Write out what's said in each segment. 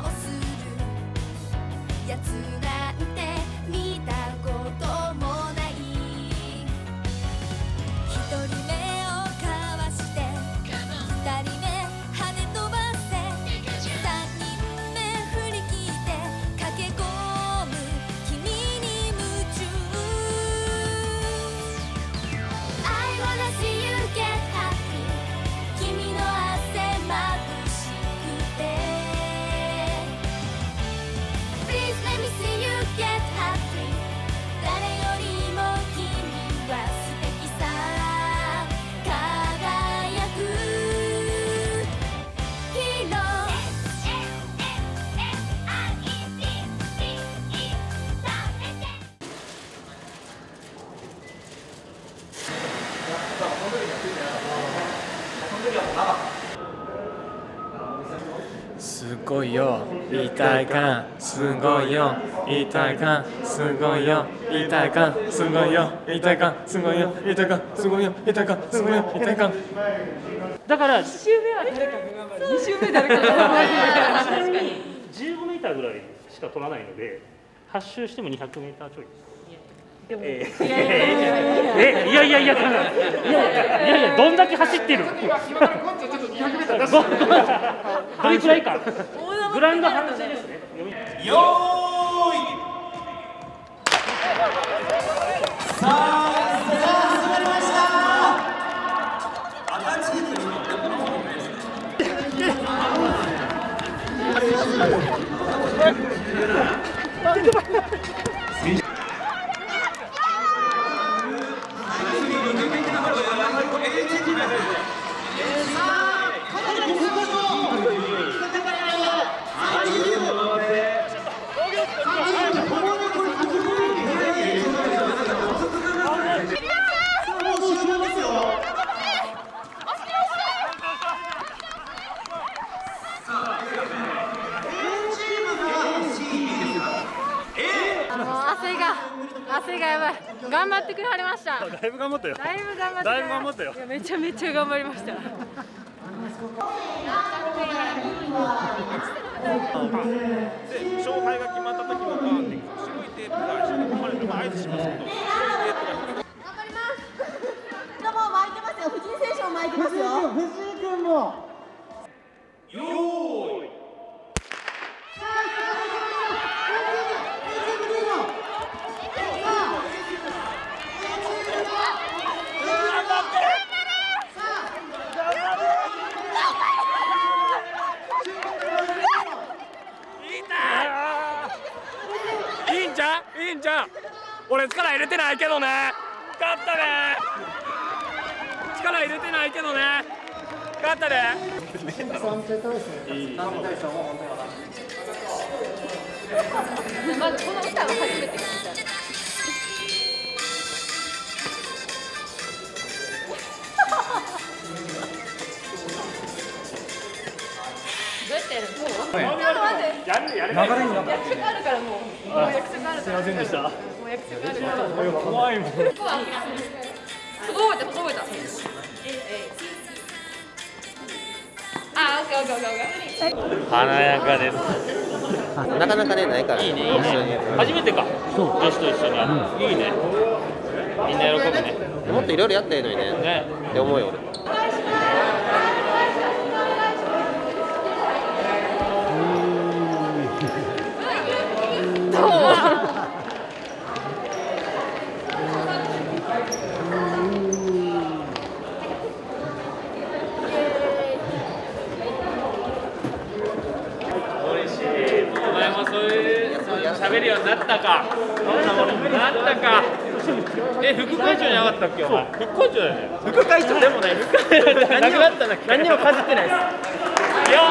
をするやつなんて見たこともない」「一人目をかわして二人目跳ね飛ばせ」「三人目振り切って駆け込む君に夢中」「I wanna see you get happy」「君の汗まぶすごいよ、痛いか、すごいよ、痛いか、すごいよ、痛いか、すごいよ、痛いか、すごいよ、痛いか、すごいよ、痛いか、すごいよ、痛いか。だから、1周目は誰かが頑張る、2周目誰かが頑張る。確かに15メーターぐらいしか取らないので、8周しても200メーターちょいです。いやいやいや、どんだけ走ってる。どれくらいか。グランド半径ですね。よーい。さあ、始まりました。赤チームに乗ってもらおうね。汗がやばい。頑張ってくれはりました。だいぶ頑張ったよ。だいぶ頑張ったよ。めちゃめちゃ頑張りました。勝敗が決まった時もバーンって白いテープが一緒に組まれても合図しますけど。白いテープが。頑張ります。どうも巻いてますよ。藤井選手も巻いてますよ。藤井君も。よーい。俺力入れてないけどね。勝ったね。力入れてないけどね。勝ったね。まずこの歌を初めて聞いた。流れになった。約束あるからもう。すいませんでした。約束あるから。怖いもん。覚えた覚えた。あ、OK。華やかです。なかなかねないから。いいねいいね。初めてか。女子と一緒に。いいね。みんな喜ぶね。もっといろいろやったらいいのにね。ね。って思うよ俺。喋るようになったか、なったか。え、副会長じゃなかったっけ。副会長だよね。副会長でもね、副会長何があったんだっけ。何もかじってないです。いや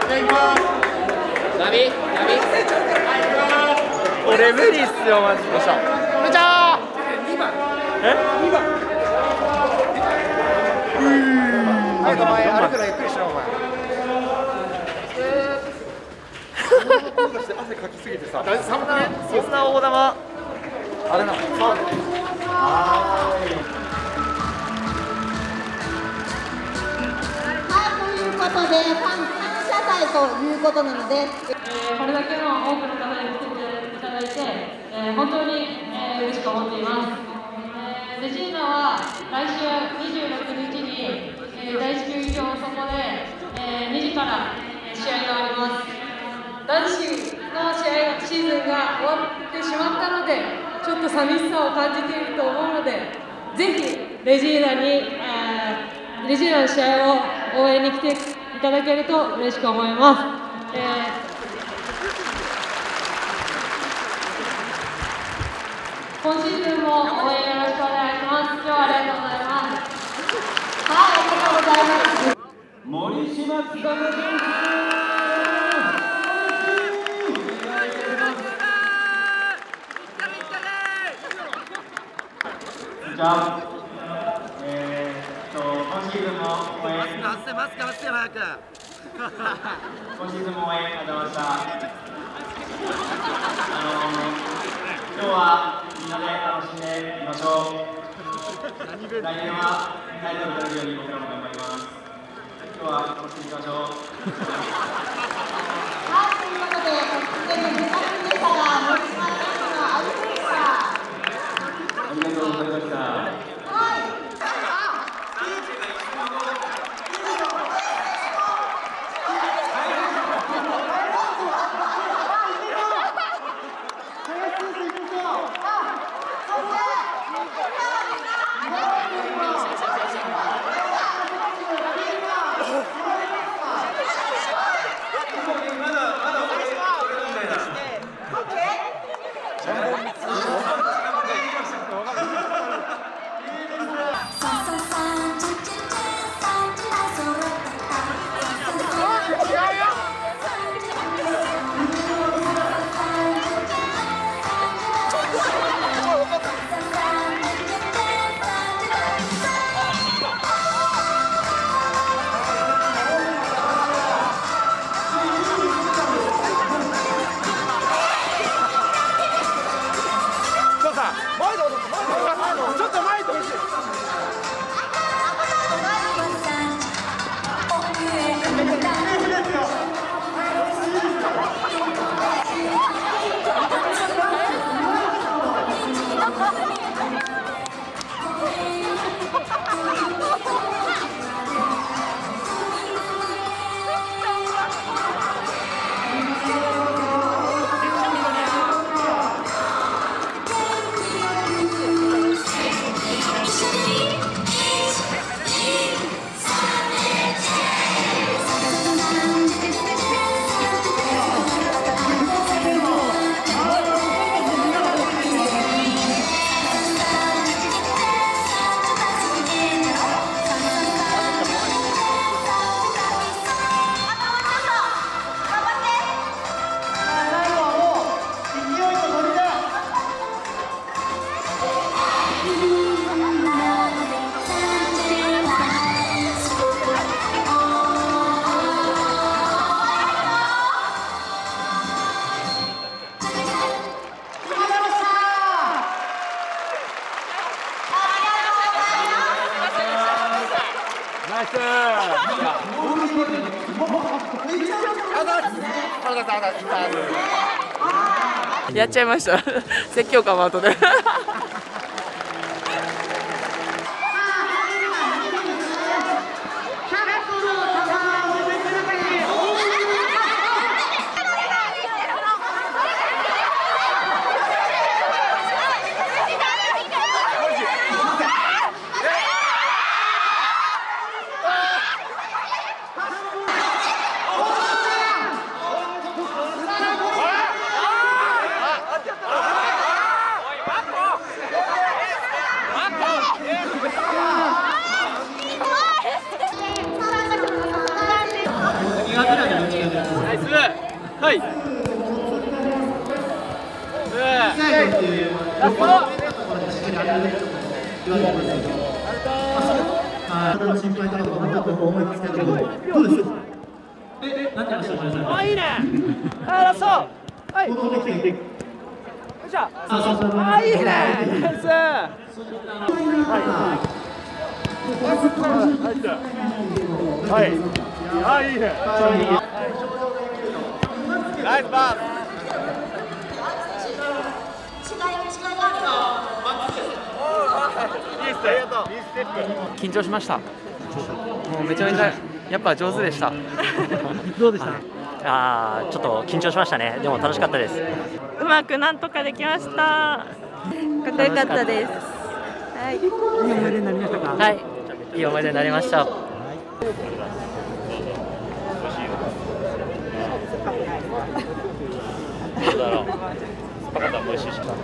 ー。いただきます。ナビ。俺無理っすよマジで。部長。2番。え？2番。はい、お前歩くのゆっくりしろお前。汗かきすぎてさ、そんな大玉あれなの。はい、ということでファン感謝祭ということなので、これだけの多くの方に来ていただいて、本当に嬉しく思っています。レジーナは来週26日に第1球場そこで2時から試合があります。男子の試合のシーズンが終わってしまったので、ちょっと寂しさを感じていると思うので、ぜひレジーナの試合を応援に来ていただけると嬉しく思います。今シーズンも応援よろしくお願いします。今日はありがとうございます。はい、ありがとうございます。森島つかの選手。今シーズンも応援よろしくお願いします。今日はみんなで楽しんでいきましょう。来年はタイトル取れるように僕らも頑張ります。今日は楽しんでいきましょう。はい、ということで、やっちゃいました説教かも後ではい。はい。ナイスパス。緊張しました。もうめちゃめちゃやっぱ上手でした。どうでした？ああ、ちょっと緊張しましたね。でも楽しかったです。うまくなんとかできました。かっこよかったです。はい。いい思い出になりましたか？はい。いい思い出になりました。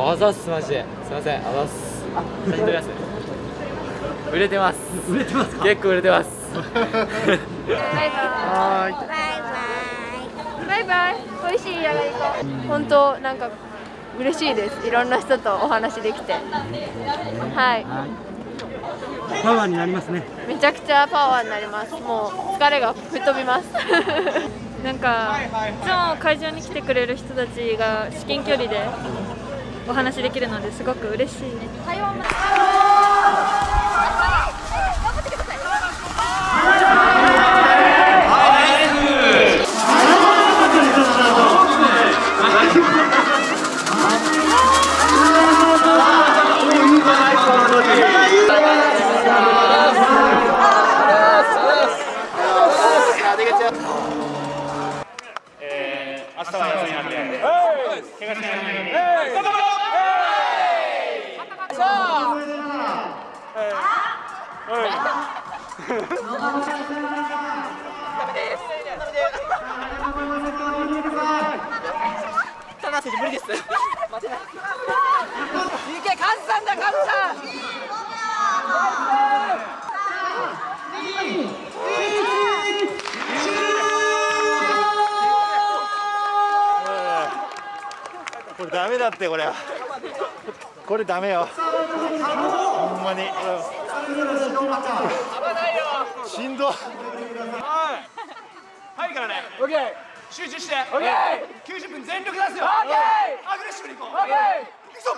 あざっす、マジで。すみません、あざっす。写真撮ります。売れてます。売れてますか？結構売れてます。バイバイ。バイバイ。美味しいじゃないか。本当なんか嬉しいです。いろんな人とお話できて、はい。パワーになりますね。めちゃくちゃパワーになります。もう疲れが吹っ飛びます。なんかいつも会場に来てくれる人たちが至近距離でお話できるのですごく嬉しいね。明日は休みなんで、怪我しないように。これダメだって、これはこれダメよ、ほんまにしんどい。入るからね。オッケー。集中して。オッケー。90分全力出すよ。オッケー。アグレッシブにいこう。オッケー。いくぞ。